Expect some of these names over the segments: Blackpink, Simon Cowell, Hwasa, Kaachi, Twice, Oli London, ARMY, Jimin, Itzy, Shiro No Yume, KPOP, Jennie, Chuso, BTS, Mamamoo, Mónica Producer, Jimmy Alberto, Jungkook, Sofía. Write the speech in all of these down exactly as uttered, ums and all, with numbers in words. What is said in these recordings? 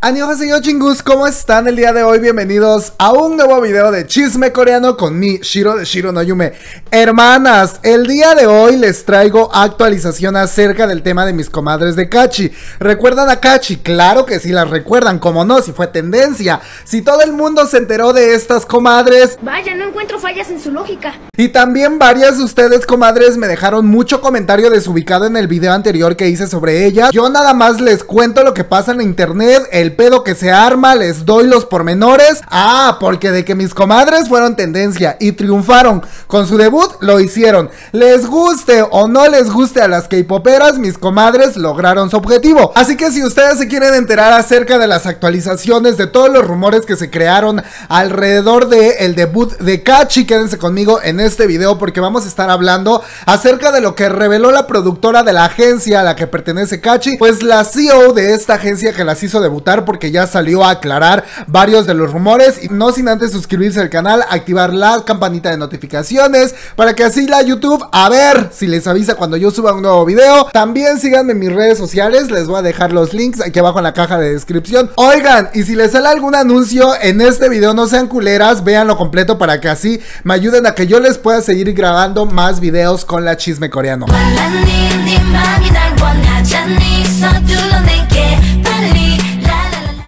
¡Annyeonghaseyo chingus! ¿Cómo están el día de hoy? Bienvenidos a un nuevo video de chisme coreano con mi Shiro de Shiro No Yume. Hermanas, el día de hoy les traigo actualización acerca del tema de mis comadres de Kaachi. ¿Recuerdan a Kaachi? Claro que sí las recuerdan, como no, si fue tendencia. Si todo el mundo se enteró de estas comadres... Vaya, no encuentro fallas en su lógica. Y también varias de ustedes, comadres, me dejaron mucho comentario desubicado en el video anterior que hice sobre ella. Yo nada más les cuento lo que pasa en internet, el El pedo que se arma, les doy los pormenores. Ah, porque de que mis comadres fueron tendencia y triunfaron con su debut, lo hicieron. Les guste o no les guste a las K-poperas, mis comadres lograron su objetivo. Así que si ustedes se quieren enterar acerca de las actualizaciones, de todos los rumores que se crearon alrededor del debut de Kaachi, quédense conmigo en este video porque vamos a estar hablando acerca de lo que reveló la productora de la agencia a la que pertenece Kaachi. Pues la C E O de esta agencia que las hizo debutar, porque ya salió a aclarar varios de los rumores. Y no sin antes suscribirse al canal, activar la campanita de notificaciones para que así la YouTube a ver si les avisa cuando yo suba un nuevo video. También síganme en mis redes sociales, les voy a dejar los links aquí abajo en la caja de descripción. Oigan, y si les sale algún anuncio en este video, no sean culeras, véanlo completo para que así me ayuden a que yo les pueda seguir grabando más videos con la chisme coreano.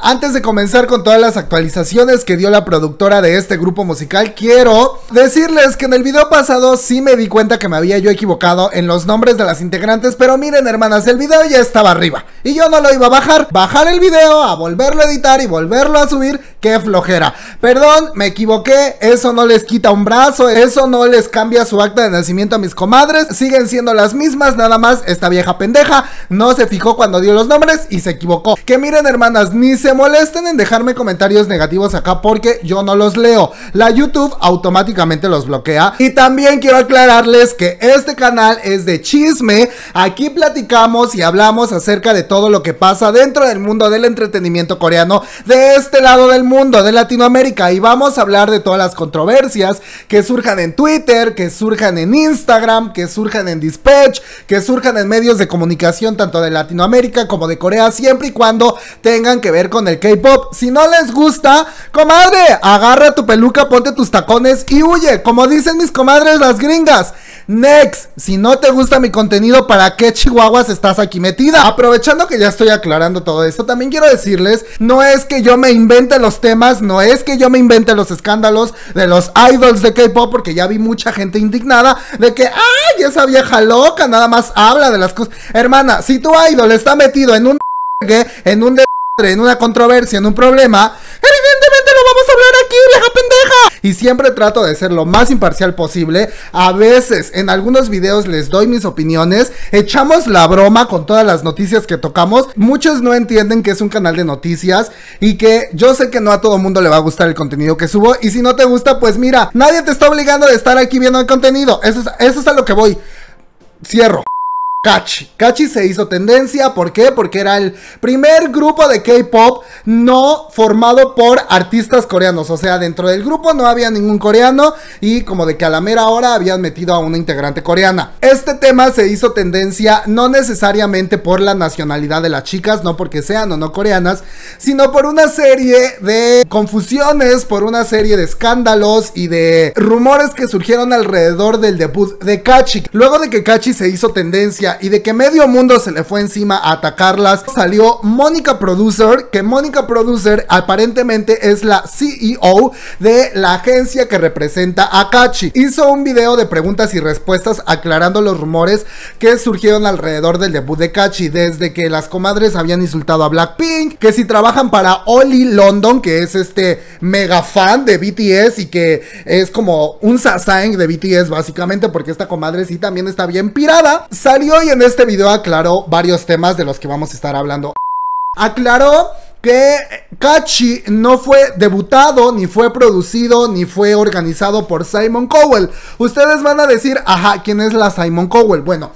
Antes de comenzar con todas las actualizaciones que dio la productora de este grupo musical, quiero decirles que en el video pasado sí me di cuenta que me había yo equivocado en los nombres de las integrantes, pero miren, hermanas, el video ya estaba arriba y yo no lo iba a bajar. Bajar el video, a volverlo a editar y volverlo a subir, qué flojera. Perdón, me equivoqué, eso no les quita un brazo, eso no les cambia su acta de nacimiento a mis comadres, siguen siendo las mismas, nada más esta vieja pendeja no se fijó cuando dio los nombres y se equivocó. Que miren, hermanas, ni se molesten en dejarme comentarios negativos acá porque yo no los leo, la YouTube automáticamente los bloquea. Y también quiero aclararles que este canal es de chisme, aquí platicamos y hablamos acerca de todo lo que pasa dentro del mundo del entretenimiento coreano, de este lado del mundo, de Latinoamérica, y vamos a hablar de todas las controversias que surjan en Twitter, que surjan en Instagram, que surjan en Dispatch, que surjan en medios de comunicación tanto de Latinoamérica como de Corea, siempre y cuando tengan que ver con el K-pop. Si no les gusta, comadre, agarra tu peluca, ponte tus tacones y huye, como dicen mis comadres las gringas. Next, si no te gusta mi contenido, ¿para qué chihuahuas estás aquí metida? Aprovechando que ya estoy aclarando todo esto, también quiero decirles, no es que yo me invente los temas, no es que yo me invente los escándalos de los idols de K-pop, porque ya vi mucha gente indignada de que, ay, esa vieja loca nada más habla de las cosas. Hermana, si tu idol está metido en un en un en una controversia, en un problema, evidentemente lo vamos a hablar aquí, vieja pendeja. Y siempre trato de ser lo más imparcial posible. A veces en algunos videos les doy mis opiniones, echamos la broma con todas las noticias que tocamos. Muchos no entienden que es un canal de noticias y que yo sé que no a todo mundo le va a gustar el contenido que subo, y si no te gusta, pues mira, nadie te está obligando a estar aquí viendo el contenido. Eso es, eso es a lo que voy. Cierro. Kaachi. Kaachi se hizo tendencia, ¿por qué? Porque era el primer grupo de K-pop no formado por artistas coreanos, o sea, dentro del grupo no había ningún coreano y como de que a la mera hora habían metido a una integrante coreana. Este tema se hizo tendencia no necesariamente por la nacionalidad de las chicas, no porque sean o no coreanas, sino por una serie de confusiones, por una serie de escándalos y de rumores que surgieron alrededor del debut de Kaachi. Luego de que Kaachi se hizo tendencia y de que medio mundo se le fue encima a atacarlas, salió Mónica Producer, que Mónica Producer aparentemente es la C E O de la agencia que representa a Kaachi. Hizo un video de preguntas y respuestas aclarando los rumores que surgieron alrededor del debut de Kaachi, desde que las comadres habían insultado a Blackpink, que si trabajan para Oli London, que es este mega fan de B T S y que es como un sasang de B T S básicamente, porque esta comadre sí también está bien pirada. Salió y en este video aclaró varios temas de los que vamos a estar hablando. Aclaró que Kaachi no fue debutado, ni fue producido, ni fue organizado por Simon Cowell. Ustedes van a decir, ajá, ¿quién es la Simon Cowell? Bueno,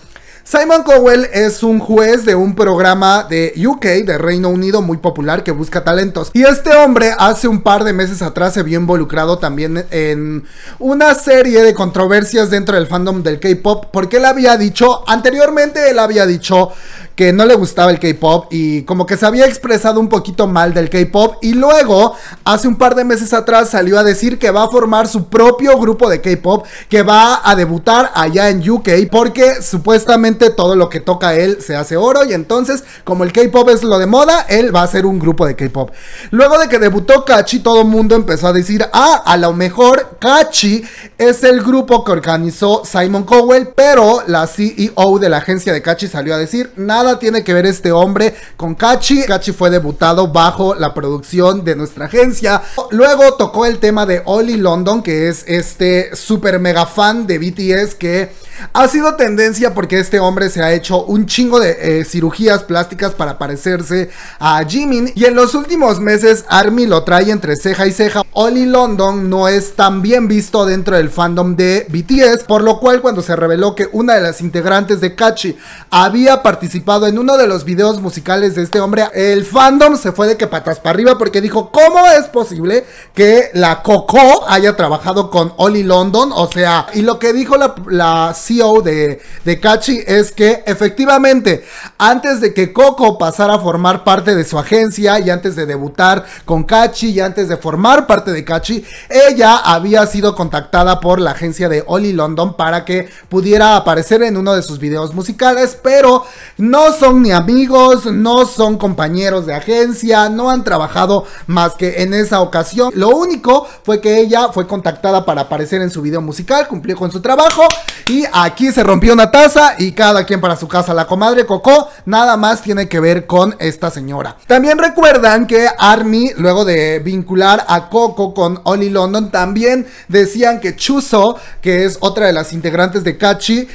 Simon Cowell es un juez de un programa de U K, de Reino Unido, muy popular, que busca talentos. Y este hombre hace un par de meses atrás se vio involucrado también en una serie de controversias dentro del fandom del K-pop, porque él había dicho, anteriormente él había dicho que no le gustaba el K-pop y como que se había expresado un poquito mal del K-pop, y luego hace un par de meses atrás salió a decir que va a formar su propio grupo de K-pop, que va a debutar allá en U K, porque supuestamente todo lo que toca él se hace oro, y entonces como el K-pop es lo de moda, él va a hacer un grupo de K-pop. Luego de que debutó Kaachi, todo el mundo empezó a decir, ah, a lo mejor Kaachi es el grupo que organizó Simon Cowell, pero la C E O de la agencia de Kaachi salió a decir, nada tiene que ver este hombre con Kaachi, Kaachi fue debutado bajo la producción de nuestra agencia. Luego tocó el tema de Oli London, que es este super mega fan de B T S, que ha sido tendencia porque este hombre se ha hecho un chingo de eh, cirugías plásticas para parecerse a Jimin, y en los últimos meses ARMY lo trae entre ceja y ceja. Oli London no es tan bien visto dentro del fandom de B T S, por lo cual cuando se reveló que una de las integrantes de Kaachi había participado en uno de los videos musicales de este hombre, el fandom se fue de que patas para arriba, porque dijo, ¿cómo es posible que la Coco haya trabajado con Oli London? O sea, y lo que dijo la, la C E O de, de Kaachi es que efectivamente antes de que Coco pasara a formar parte de su agencia, y antes de debutar con Kaachi, y antes de formar parte de Kaachi, ella había sido contactada por la agencia de Oli London para que pudiera aparecer en uno de sus videos musicales, pero no son ni amigos, no son compañeros de agencia, no han trabajado más que en esa ocasión. Lo único fue que ella fue contactada para aparecer en su video musical, cumplió con su trabajo, y aquí se rompió una taza y cada quien para su casa. La comadre Coco nada más tiene que ver con esta señora. También recuerdan que ARMY, luego de vincular a Coco con Oli London, también decían que Chuso, que es otra de las integrantes de Kaachi,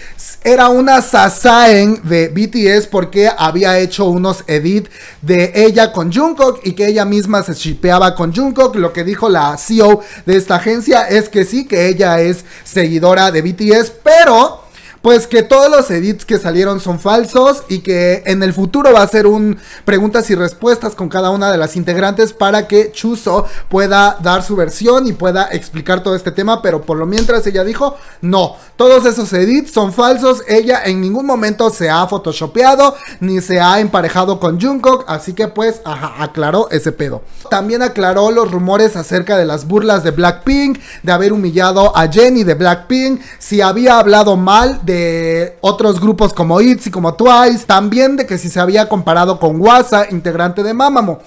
era una sasaen de B T S porque había hecho unos edits de ella con Jungkook, y que ella misma se shipeaba con Jungkook. Lo que dijo la C E O de esta agencia es que sí, que ella es seguidora de B T S, pero pues que todos los edits que salieron son falsos, y que en el futuro va a ser un preguntas y respuestas con cada una de las integrantes para que Chuso pueda dar su versión y pueda explicar todo este tema, pero por lo mientras ella dijo, no, todos esos edits son falsos, ella en ningún momento se ha photoshopeado ni se ha emparejado con Jungkook, así que pues, ajá, aclaró ese pedo. También aclaró los rumores acerca de las burlas de Blackpink, de haber humillado a Jennie de Blackpink, si había hablado mal de de otros grupos como Itzy, como Twice, también de que si se había comparado con Hwasa, integrante de Mamamoo.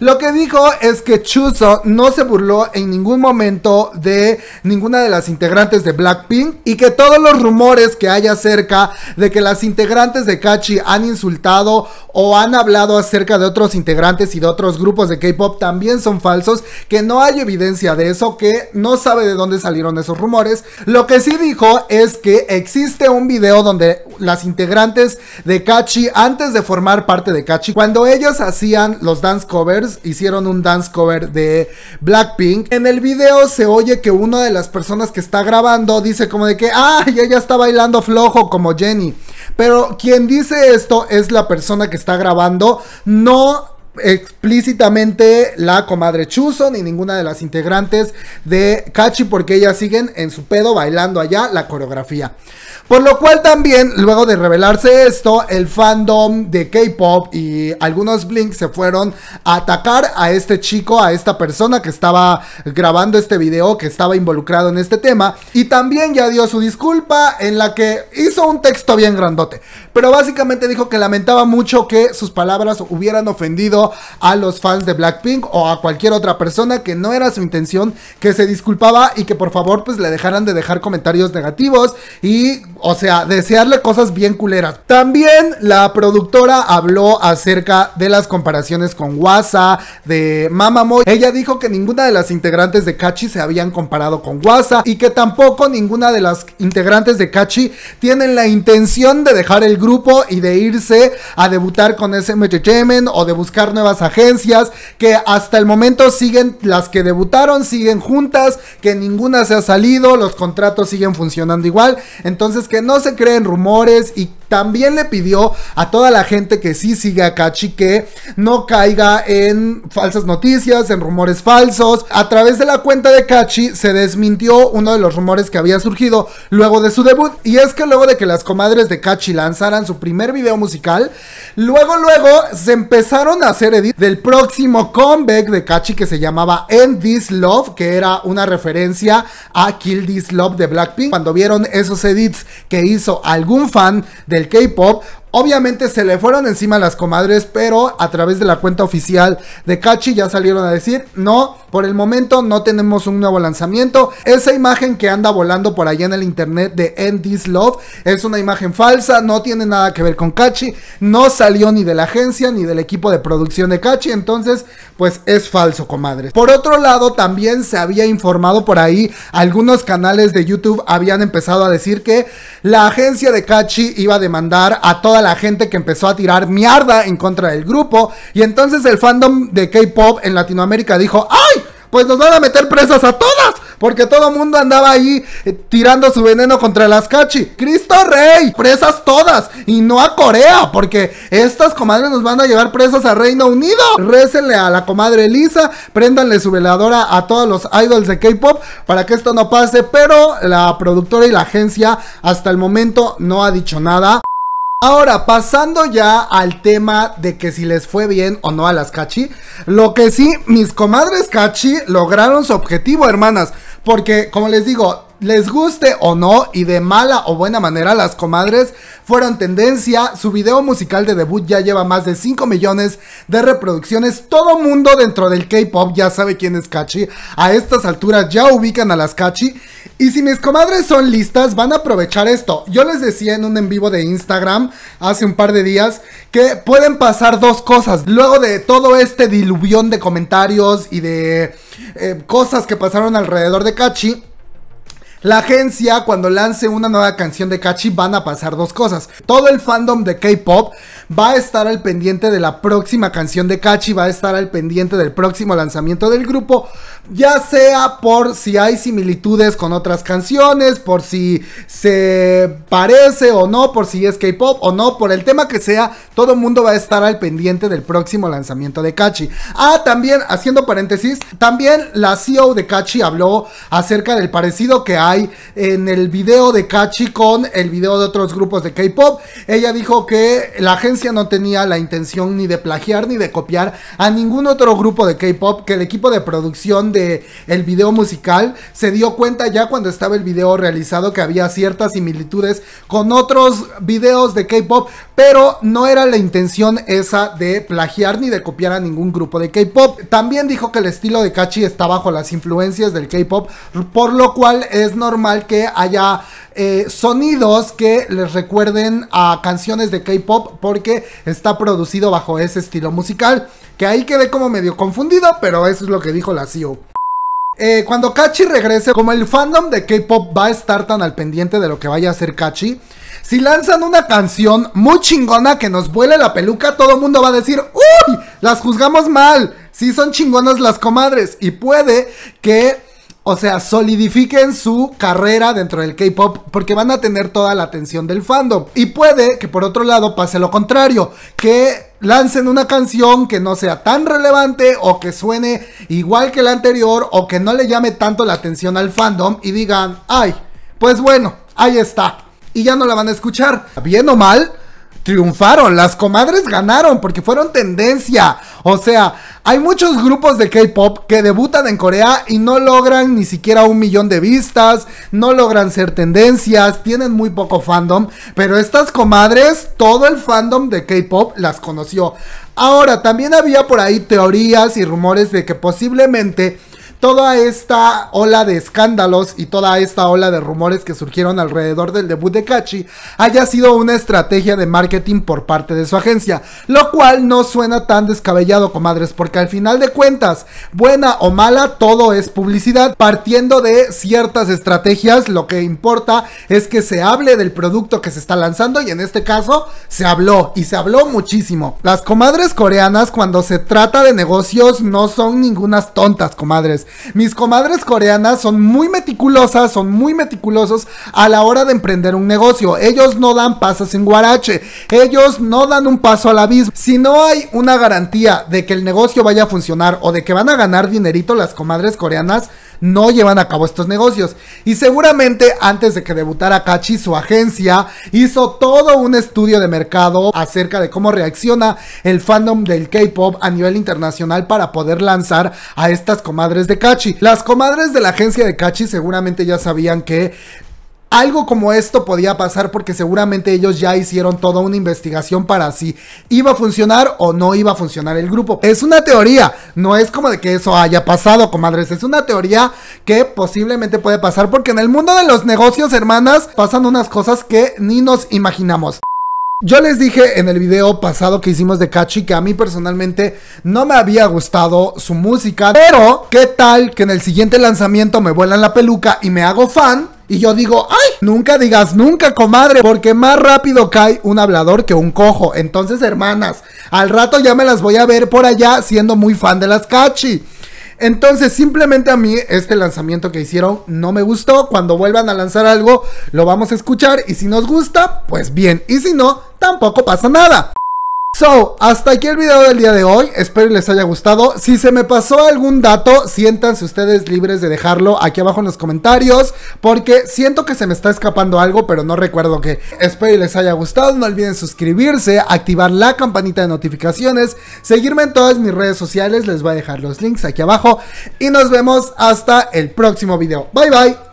Lo que dijo es que Chuso no se burló en ningún momento de ninguna de las integrantes de Blackpink, y que todos los rumores que hay acerca de que las integrantes de Kaachi han insultado o han hablado acerca de otros integrantes y de otros grupos de K-pop también son falsos, que no hay evidencia de eso, que no sabe de dónde salieron esos rumores. Lo que sí dijo es que existe un video donde las integrantes de Kaachi, antes de formar parte de Kaachi, cuando ellos hacían los dance covers, hicieron un dance cover de Blackpink. En el video se oye que una de las personas que está grabando dice como de que, ah, ella está bailando flojo como Jennie, pero quien dice esto es la persona que está grabando, no explícitamente la comadre Chuso ni ninguna de las integrantes de Kaachi, porque ellas siguen en su pedo bailando allá la coreografía. Por lo cual también, luego de revelarse esto, el fandom de K-pop y algunos blinks se fueron a atacar a este chico, a esta persona que estaba grabando este video, que estaba involucrado en este tema, y también ya dio su disculpa, en la que hizo un texto bien grandote, pero básicamente dijo que lamentaba mucho que sus palabras hubieran ofendido a los fans de Blackpink o a cualquier otra persona, que no era su intención, que se disculpaba y que por favor pues le dejaran de dejar comentarios negativos y, o sea, desearle cosas bien culeras. También la productora habló acerca de las comparaciones con Hwasa, de Mamamoo. Ella dijo que ninguna de las integrantes de Kaachi se habían comparado con Hwasa, y que tampoco ninguna de las integrantes de Kaachi tienen la intención de dejar el grupo y de irse a debutar con ese Entertainment o de buscar nuevas agencias, que hasta el momento siguen, las que debutaron siguen juntas, que ninguna se ha salido, los contratos siguen funcionando igual. Entonces que no se creen rumores y También le pidió a toda la gente que sí sigue a Kaachi que no caiga en falsas noticias, en rumores falsos. A través de la cuenta de Kaachi se desmintió uno de los rumores que había surgido luego de su debut, y es que luego de que las comadres de Kaachi lanzaran su primer video musical, luego luego se empezaron a hacer edit del próximo comeback de Kaachi que se llamaba End This Love, que era una referencia a Kill This Love de Blackpink. Cuando vieron esos edits que hizo algún fan del K-pop, obviamente se le fueron encima las comadres, pero a través de la cuenta oficial de Kaachi ya salieron a decir: no, por el momento no tenemos un nuevo lanzamiento. Esa imagen que anda volando por allá en el internet de End This Love es una imagen falsa, no tiene nada que ver con Kaachi, no salió ni de la agencia ni del equipo de producción de Kaachi, entonces pues es falso, comadres. Por otro lado, también se había informado por ahí, algunos canales de YouTube habían empezado a decir que la agencia de Kaachi iba a demandar a toda la gente que empezó a tirar mierda en contra del grupo, y entonces el fandom de K-pop en Latinoamérica dijo: ¡ay! Pues nos van a meter presas a todas, porque todo el mundo andaba ahí eh, tirando su veneno contra las Kaachi. ¡Cristo Rey! ¡Presas todas! Y no a Corea, porque estas comadres nos van a llevar presas a Reino Unido. Récenle a la comadre Elisa, préndanle su veladora a todos los idols de K-pop para que esto no pase, pero la productora y la agencia hasta el momento no ha dicho nada. Ahora, pasando ya al tema de que si les fue bien o no a las Kaachi, lo que sí, mis comadres Kaachi lograron su objetivo, hermanas, porque como les digo, les guste o no y de mala o buena manera, las comadres fueron tendencia. Su video musical de debut ya lleva más de cinco millones de reproducciones. Todo mundo dentro del K-pop ya sabe quién es Kaachi. A estas alturas ya ubican a las Kaachi. Y si mis comadres son listas, van a aprovechar esto. Yo les decía en un en vivo de Instagram hace un par de días que pueden pasar dos cosas luego de todo este diluvión de comentarios y de eh, cosas que pasaron alrededor de Kaachi. La agencia, cuando lance una nueva canción de Kaachi, van a pasar dos cosas. Todo el fandom de K-pop va a estar al pendiente de la próxima canción de Kaachi, va a estar al pendiente del próximo lanzamiento del grupo, ya sea por si hay similitudes con otras canciones, por si se parece o no, por si es K-pop o no, por el tema que sea, todo el mundo va a estar al pendiente del próximo lanzamiento de Kaachi. Ah, también, haciendo paréntesis, también la C E O de Kaachi habló acerca del parecido que hay Hay en el video de Kaachi con el video de otros grupos de K-pop. Ella dijo que la agencia no tenía la intención ni de plagiar ni de copiar a ningún otro grupo de K-pop, que el equipo de producción de el video musical se dio cuenta ya cuando estaba el video realizado que había ciertas similitudes con otros videos de K-pop, pero no era la intención esa de plagiar ni de copiar a ningún grupo de K-pop. También dijo que el estilo de Kaachi está bajo las influencias del K-pop, por lo cual es normal que haya eh, sonidos que les recuerden a canciones de K-pop, porque está producido bajo ese estilo musical. Que ahí quedé como medio confundido, pero eso es lo que dijo la C E O. Eh, cuando Kaachi regrese, como el fandom de K-pop va a estar tan al pendiente de lo que vaya a hacer Kaachi, si lanzan una canción muy chingona que nos vuele la peluca, todo el mundo va a decir: ¡uy! Las juzgamos mal, sí son chingonas las comadres. Y puede que, o sea, solidifiquen su carrera dentro del K-pop, porque van a tener toda la atención del fandom. Y puede que por otro lado pase lo contrario, que lancen una canción que no sea tan relevante, o que suene igual que la anterior, o que no le llame tanto la atención al fandom, y digan: ay, pues bueno, ahí está, y ya no la van a escuchar. Bien o mal, triunfaron, las comadres ganaron porque fueron tendencia. O sea, hay muchos grupos de K-pop que debutan en Corea y no logran ni siquiera un millón de vistas, no logran ser tendencias, tienen muy poco fandom, pero estas comadres, todo el fandom de K-pop las conoció. Ahora, también había por ahí teorías y rumores de que posiblemente toda esta ola de escándalos y toda esta ola de rumores que surgieron alrededor del debut de Kaachi haya sido una estrategia de marketing por parte de su agencia, lo cual no suena tan descabellado, comadres, porque al final de cuentas, buena o mala, todo es publicidad. Partiendo de ciertas estrategias, lo que importa es que se hable del producto que se está lanzando, y en este caso se habló, y se habló muchísimo. Las comadres coreanas, cuando se trata de negocios, no son ningunas tontas, comadres. Mis comadres coreanas son muy meticulosas, son muy meticulosos a la hora de emprender un negocio. Ellos no dan pasas en guarache, ellos no dan un paso al abismo. Si no hay una garantía de que el negocio vaya a funcionar o de que van a ganar dinerito, las comadres coreanas no llevan a cabo estos negocios. Y seguramente antes de que debutara Kaachi, su agencia hizo todo un estudio de mercado acerca de cómo reacciona el fandom del K-pop a nivel internacional para poder lanzar a estas comadres de Kaachi. Las comadres de la agencia de Kaachi seguramente ya sabían que algo como esto podía pasar, porque seguramente ellos ya hicieron toda una investigación para si iba a funcionar o no iba a funcionar el grupo. Es una teoría, no es como de que eso haya pasado, comadres. Es una teoría que posiblemente puede pasar, porque en el mundo de los negocios, hermanas, pasan unas cosas que ni nos imaginamos. Yo les dije en el video pasado que hicimos de Kaachi que a mí personalmente no me había gustado su música, pero ¿qué tal que en el siguiente lanzamiento me vuelan la peluca y me hago fan? Y yo digo, ¡ay! Nunca digas nunca, comadre, porque más rápido cae un hablador que un cojo. Entonces, hermanas, al rato ya me las voy a ver por allá siendo muy fan de las Kaachi. Entonces, simplemente a mí este lanzamiento que hicieron no me gustó. Cuando vuelvan a lanzar algo, lo vamos a escuchar. Y si nos gusta, pues bien. Y si no, tampoco pasa nada. So, hasta aquí el video del día de hoy, espero les haya gustado. Si se me pasó algún dato, siéntanse ustedes libres de dejarlo aquí abajo en los comentarios, porque siento que se me está escapando algo, pero no recuerdo qué. Espero les haya gustado, no olviden suscribirse, activar la campanita de notificaciones, seguirme en todas mis redes sociales, les voy a dejar los links aquí abajo, y nos vemos hasta el próximo video. Bye bye.